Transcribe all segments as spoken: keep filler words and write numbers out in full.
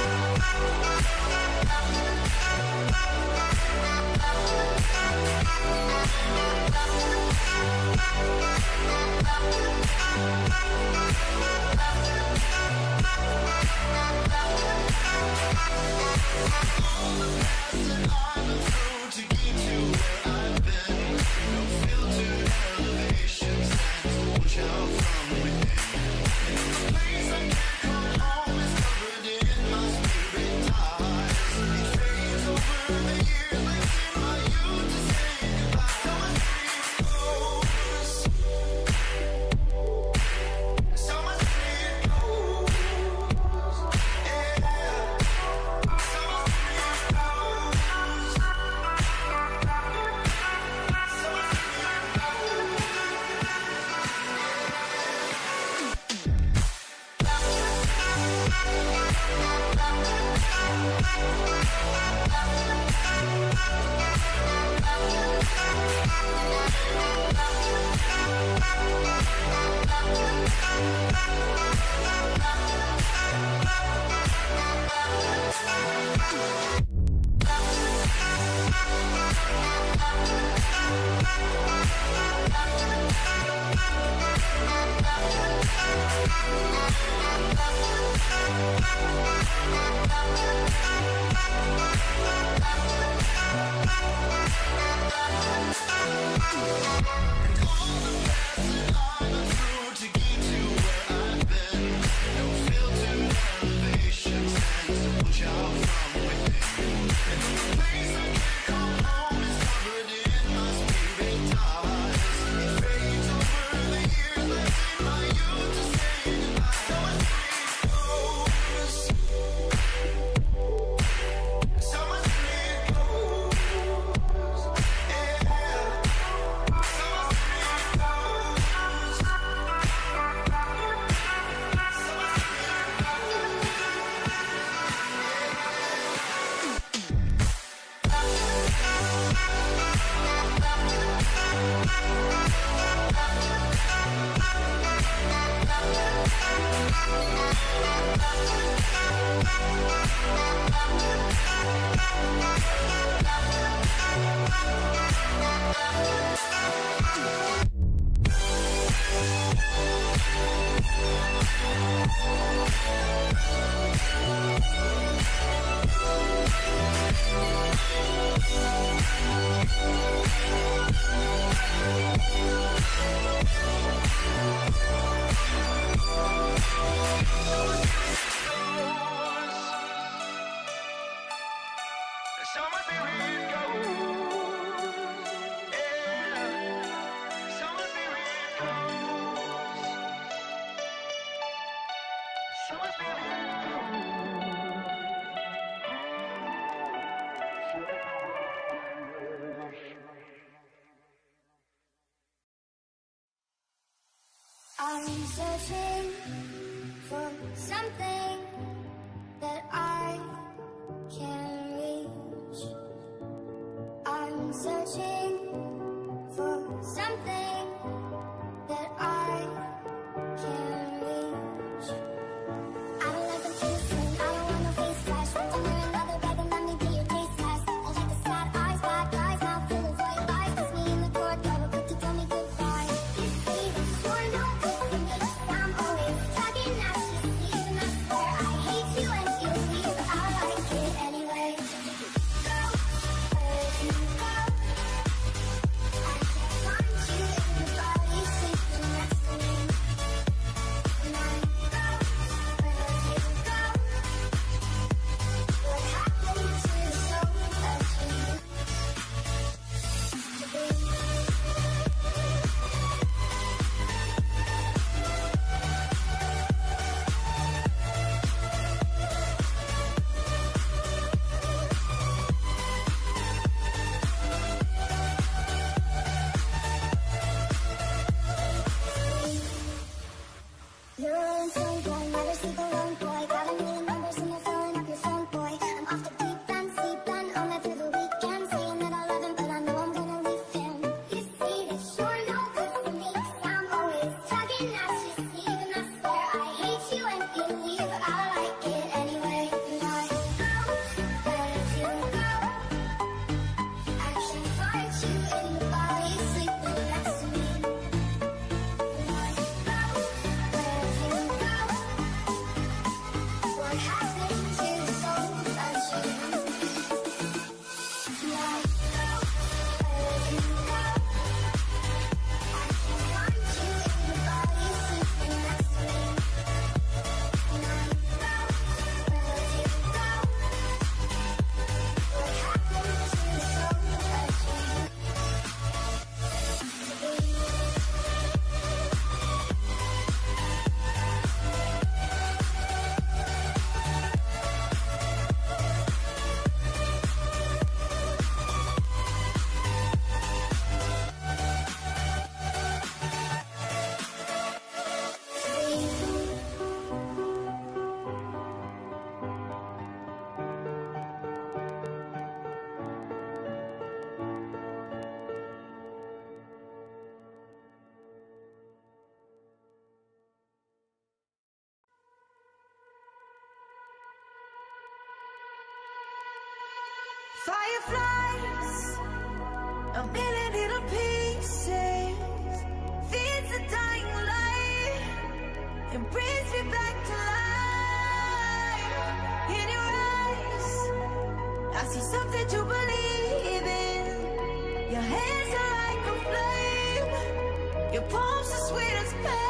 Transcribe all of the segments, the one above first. We're butterflies, a million little pieces, feeds the dying light and brings me back to life. In your eyes, I see something to believe in. Your hands are like a flame, your palms are sweet as pain.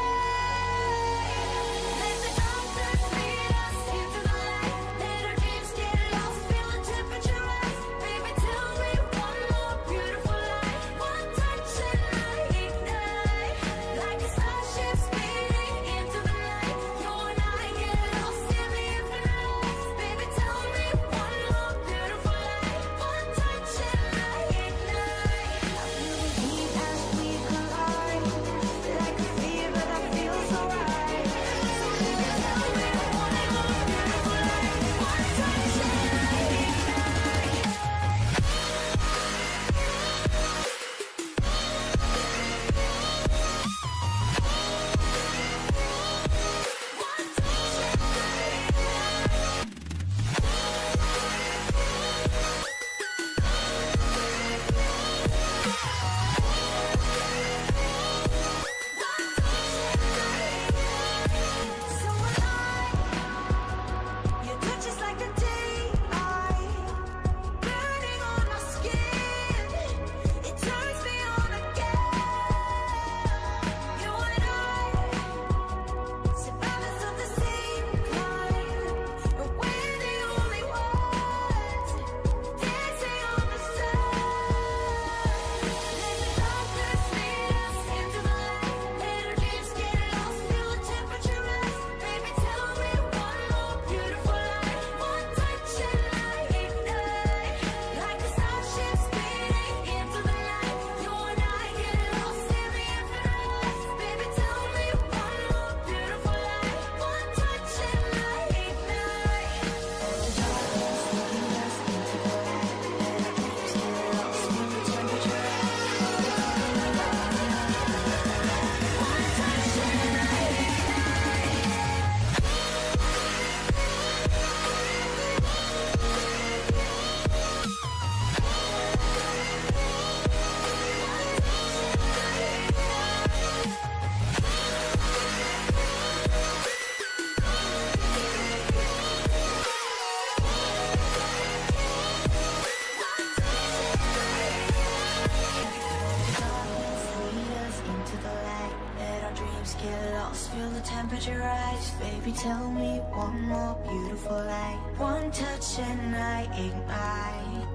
Get lost, feel the temperature rise. Baby, tell me one more beautiful light. One touch and I ignite.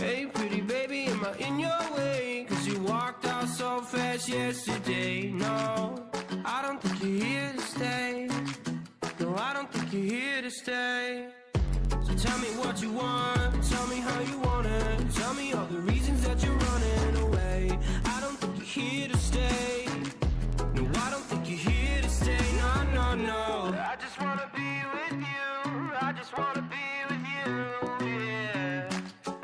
Hey, pretty baby, am I in your way? Cause you walked out so fast yesterday. No, I don't think you're here to stay. No, I don't think you're here to stay. Tell me what you want, tell me how you want it. Tell me all the reasons that you're running away. I don't think you're here to stay. No, I don't think you're here to stay. No, no, no. I just wanna be with you. I just wanna be with you, yeah.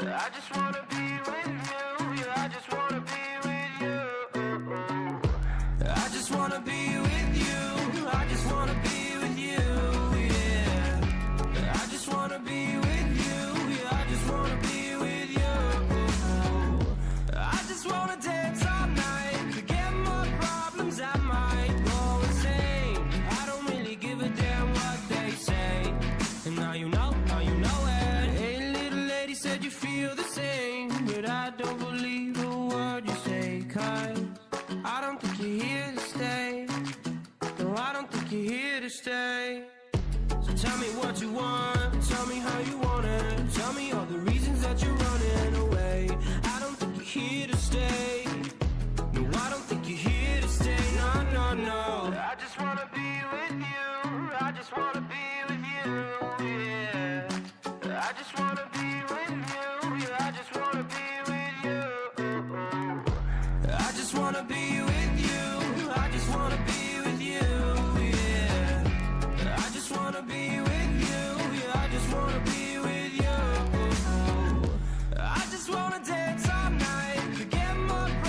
I just wanna be with you. I just wanna be with you. I just wanna be with you. I just wanna be with you. I just wanna be with you, yeah, I just wanna be with you. I just wanna dance all night, forget my problems, I might go insane. I don't really give a damn what they say. And now you know, now you know it. Hey, little lady, said you feel the same, but I don't believe a word you say. Cause I don't think you're here to stay. No, I don't think you're here to stay. Tell me what you want, tell me how you want it. Tell me all the reasons that you're running away. I don't think you're here to stay. No, I don't think you're here to stay. No, no, no. I just wanna be with you. I just wanna be with you, yeah. I just wanna be with you. I just wanna be with you. I just wanna be with you. I just wanna be with you. I just wanna be with you, yeah, I just wanna be with you. I just wanna dance all night, forget my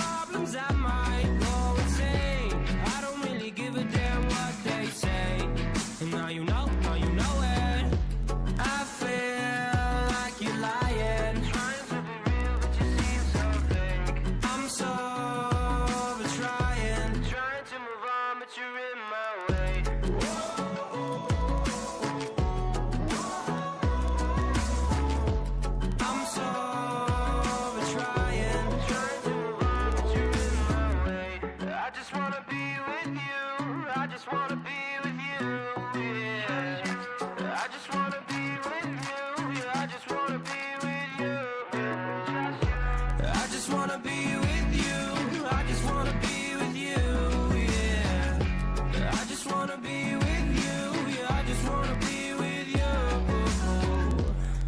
just wanna be with you. Yeah, I just wanna be with you.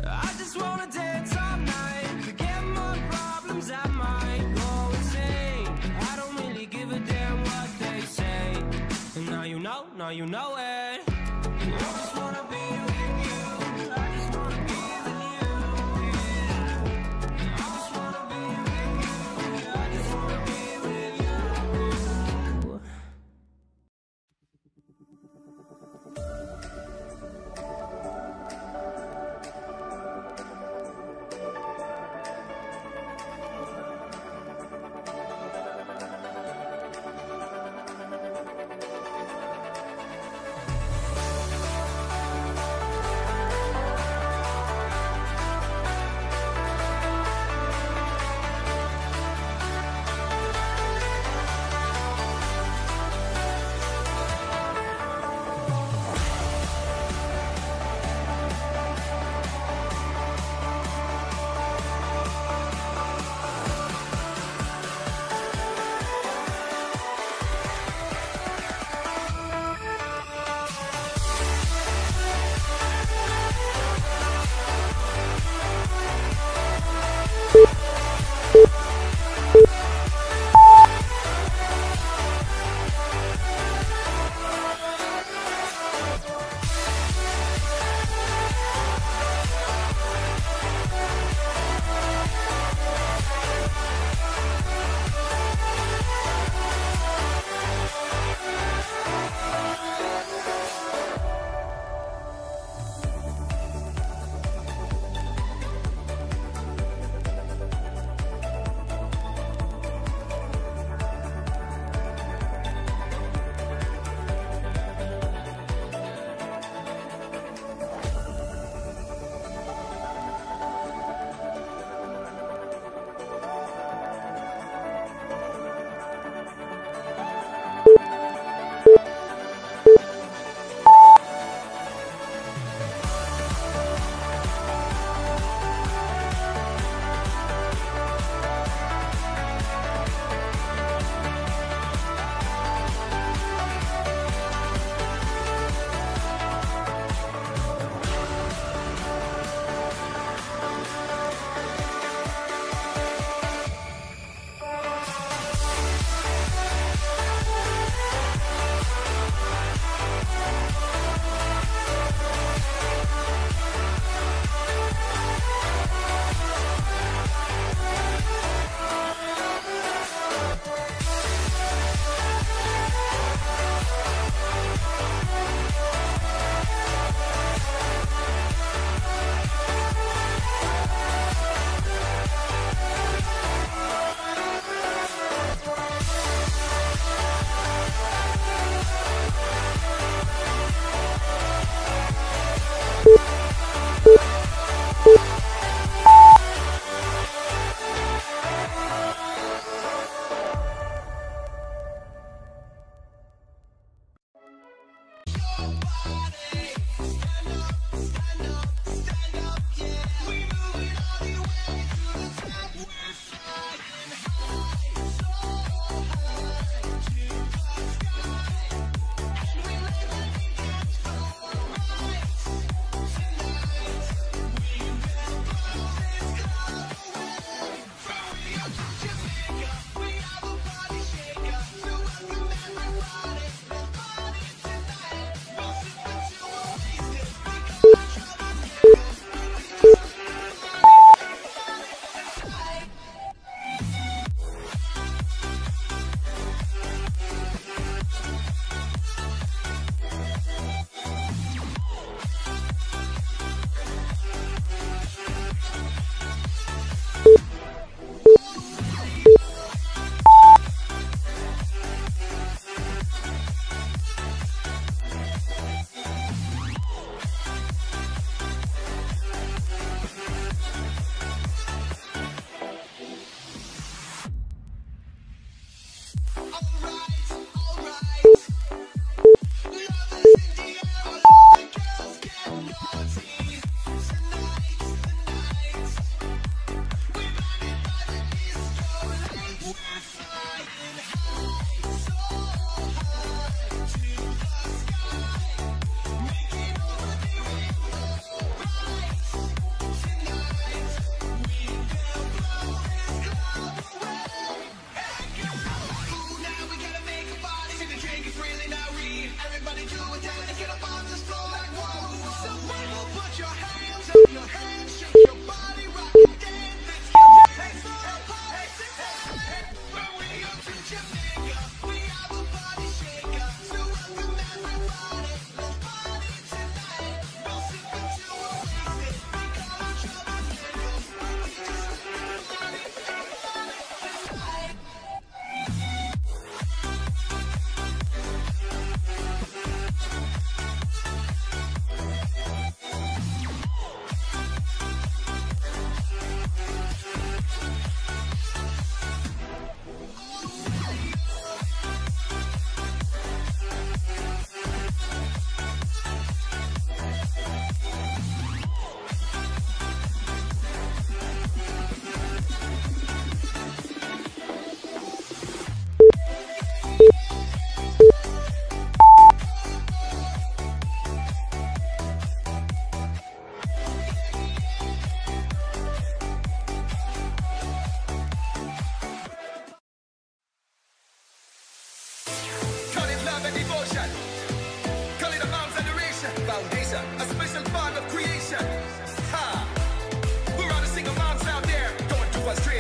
I just wanna dance all night, forget my problems, I might go insane. I don't really give a damn what they say. And now you know, now you know it. I just wanna be with you. I just wanna be with you. I just wanna be with you. I just wanna be with you.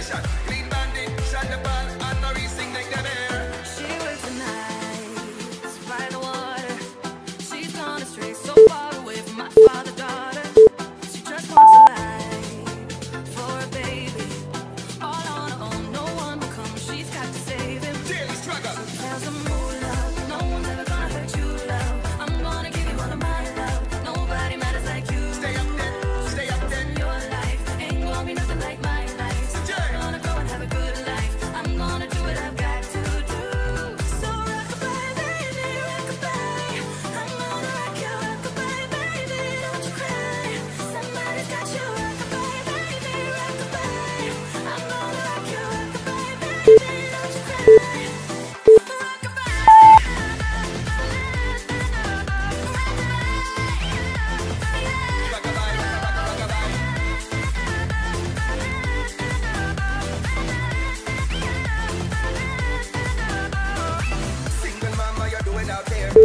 station. Clean bandit, shot the ball, and now we sing like that air. She was the night, by the water. She's gone astray so far away from my father, daughter. She just wants a life for a baby. All on her own, no one will come, she's got to save him. Daily struggle. She tells him, oh, love, no one's ever gonna hurt you, love. I'm gonna give you all of my love. Nobody matters like you. Stay up there, stay up there. Your life ain't gonna be nothing like mine.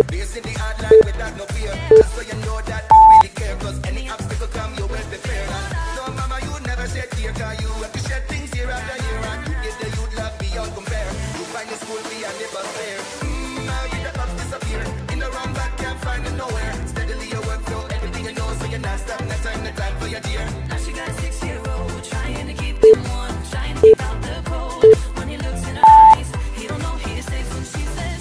Based in the hard life without no fear, just so you know that you really care. Cause any obstacle come, you will prepare. So mama, you never shed tear, cause you have to shed things year after year. And you give the youth love beyond compare. You find your school beyond the bus fare. Mmm, now you the up disappear. In the wrong back, can't find it nowhere. Steadily your work flow, everything you know. So you're not stopping, no time, no time for your dear. Now she got a six-year-old, trying to keep him warm, trying to keep out the cold. When he looks in her eyes, he don't know he is safe when she says,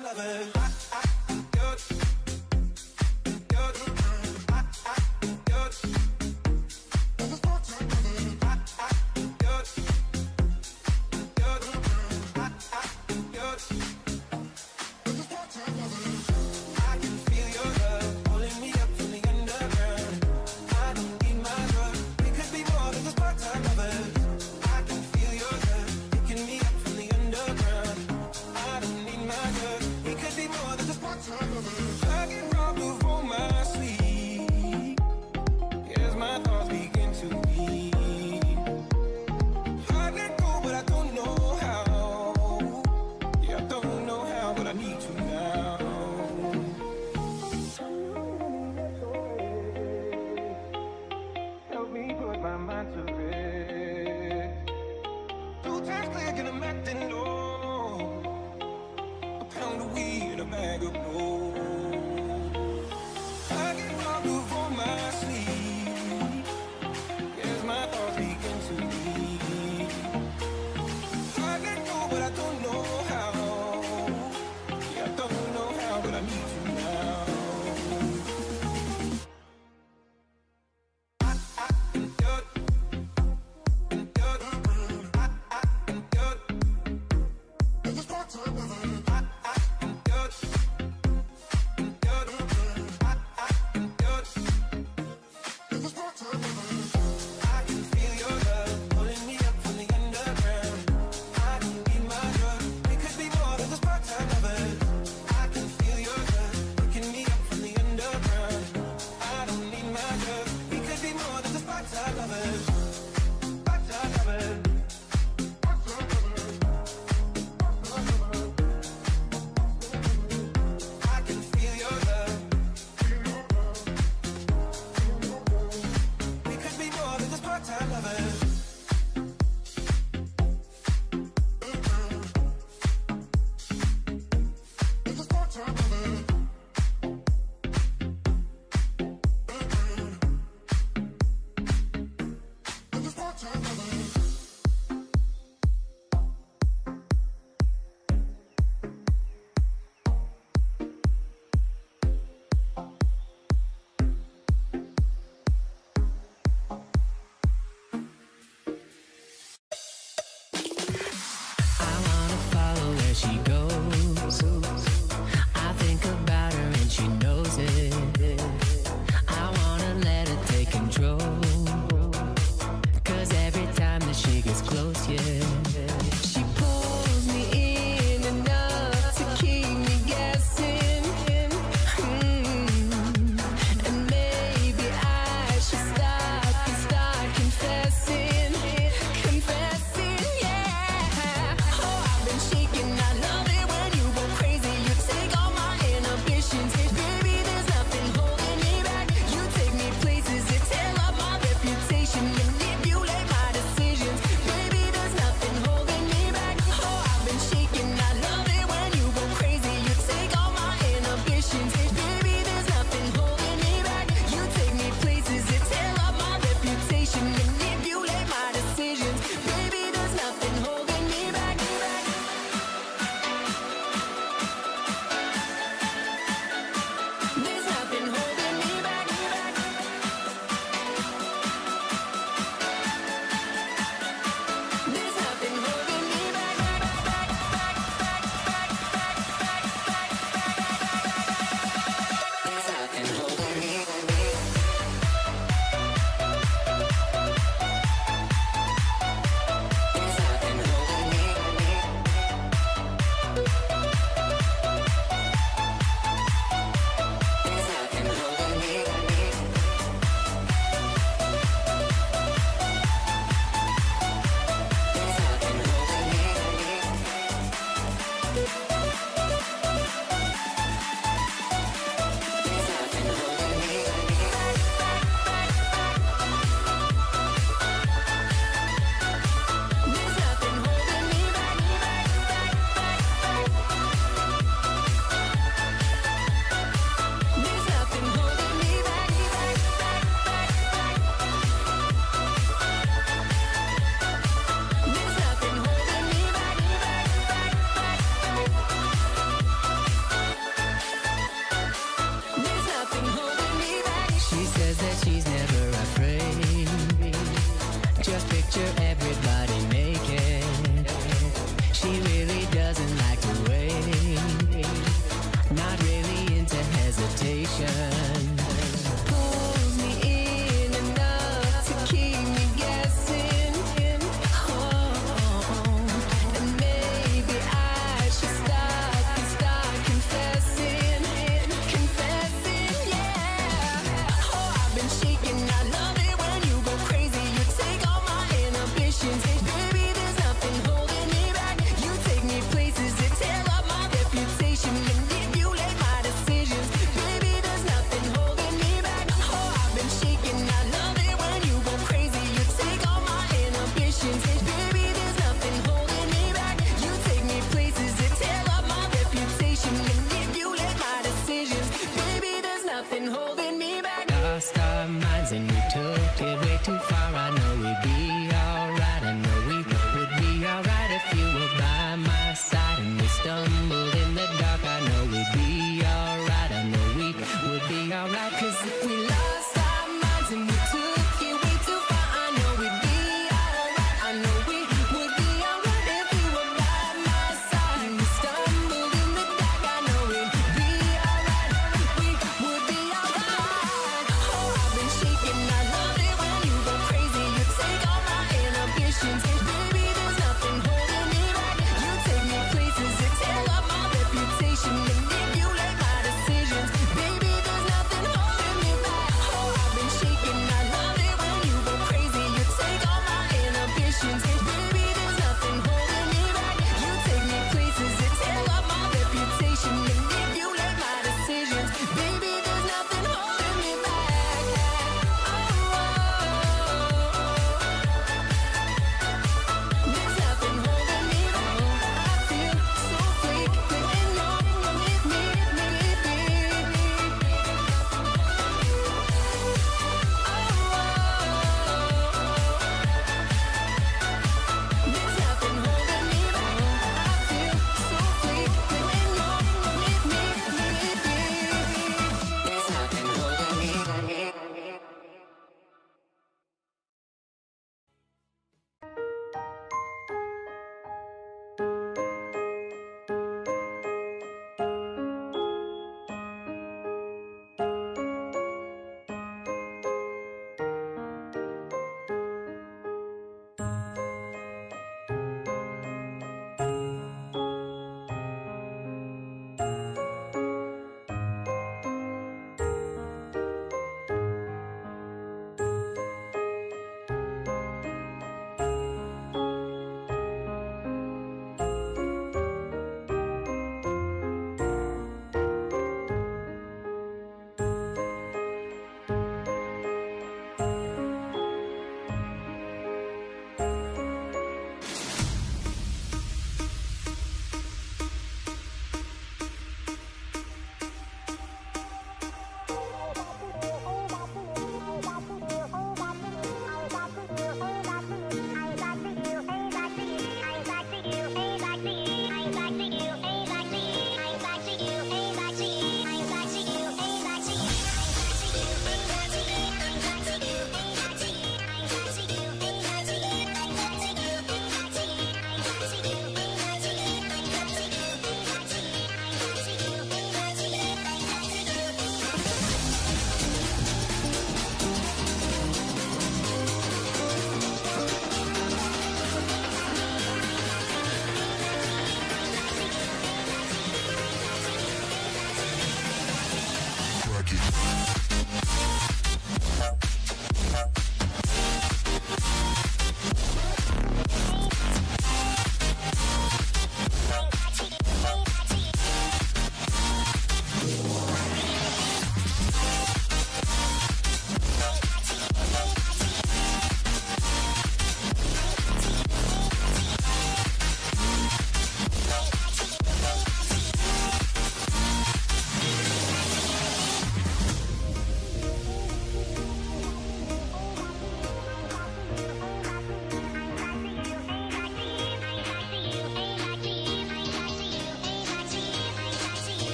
I'm loving. Be more.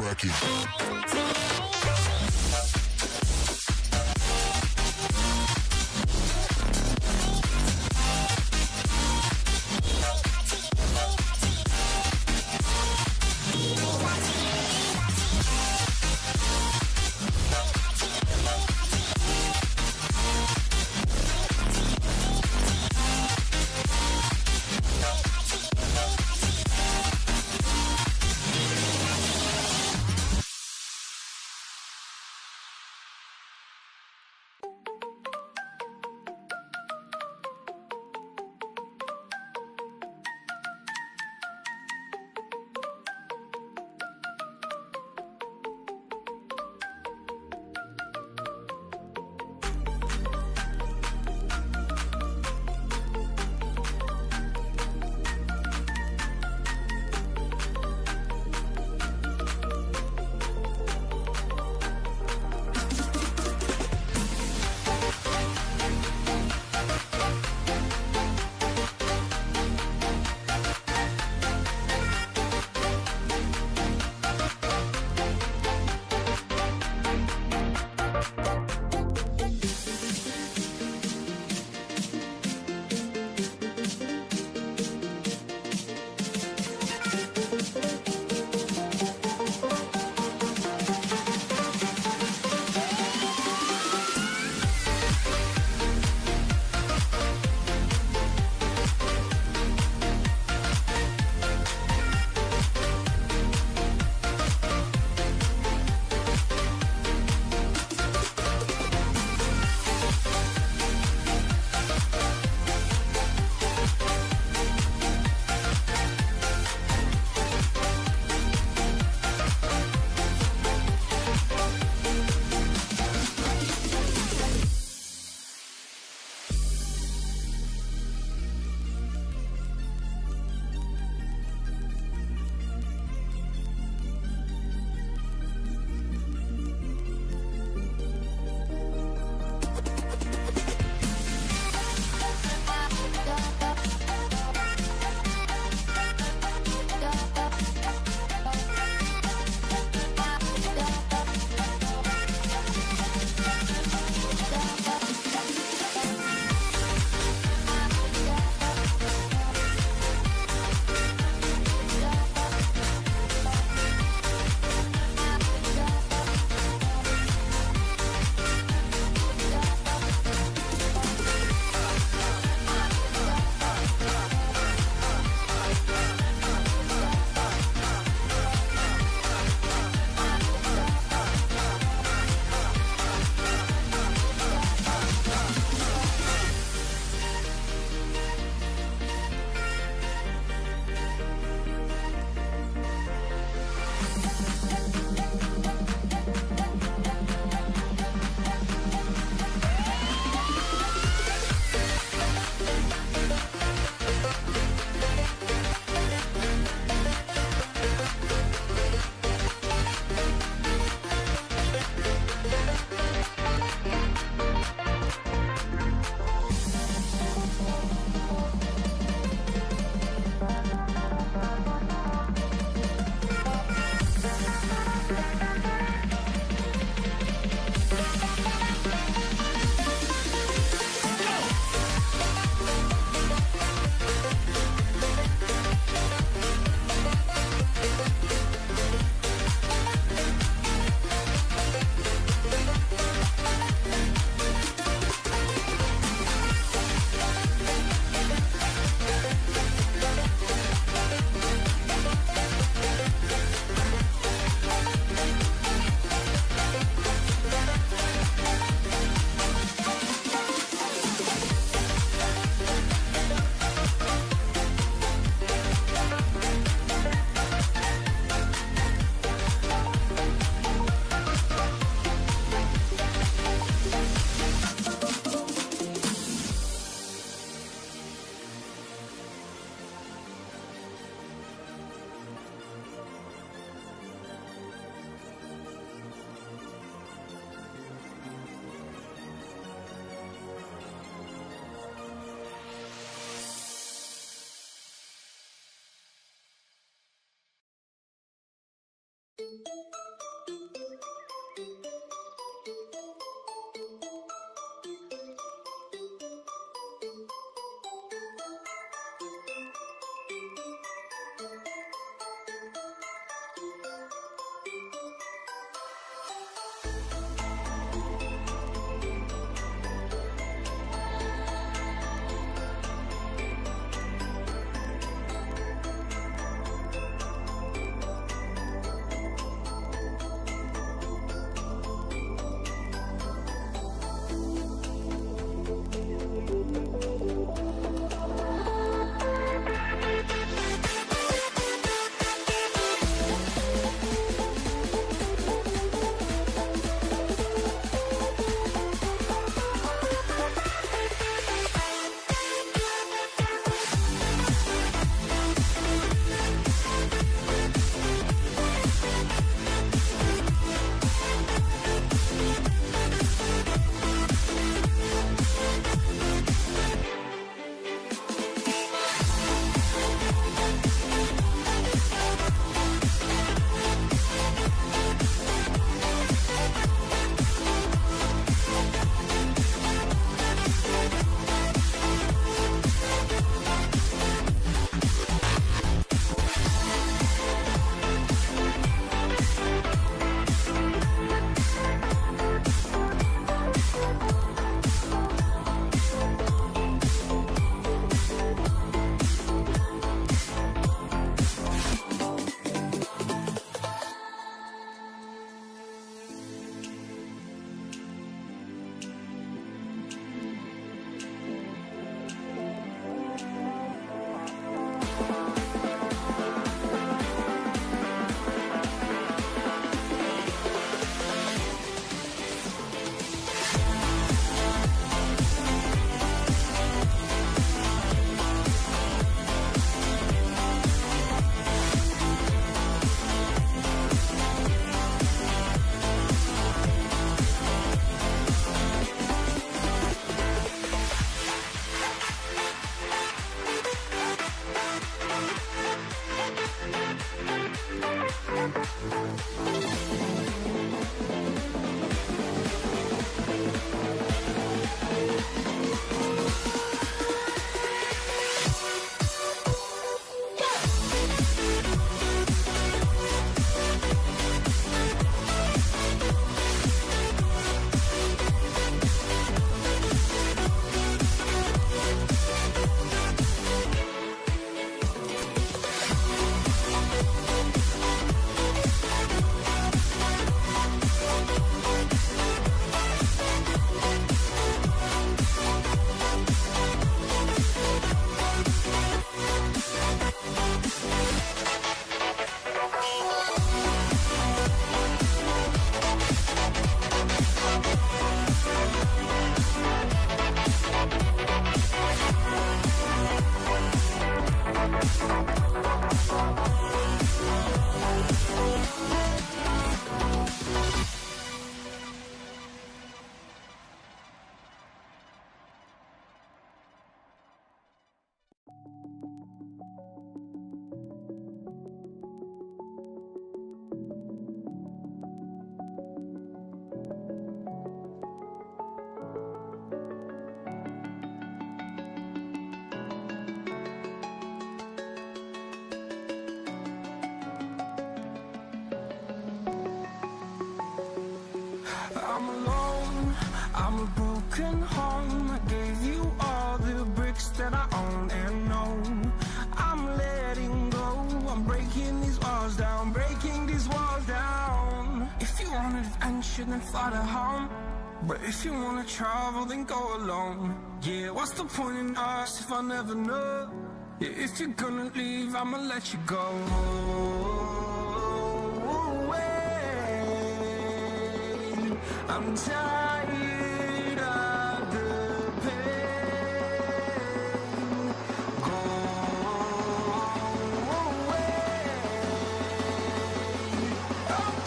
cracking. Then fly to home. But if you wanna travel, then go alone. Yeah, what's the point in us if I never know? Yeah, if you're gonna leave, I'ma let you go away. I'm tired of the pain. Go away. I'm tired.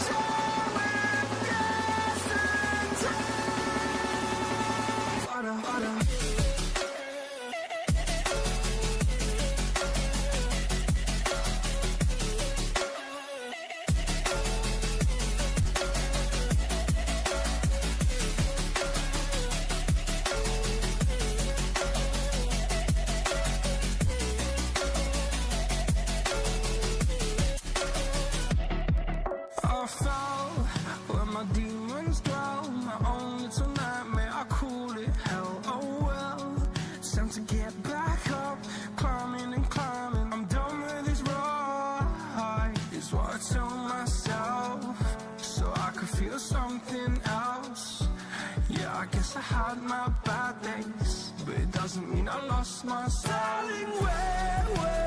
I fall, where my demons dwell. My own little nightmare, I call it hell. Oh well, time to get back up, climbing and climbing. I'm done with this ride, is what I tell myself, so I could feel something else. Yeah, I guess I had my bad days, but it doesn't mean I lost myself. Darling, where, where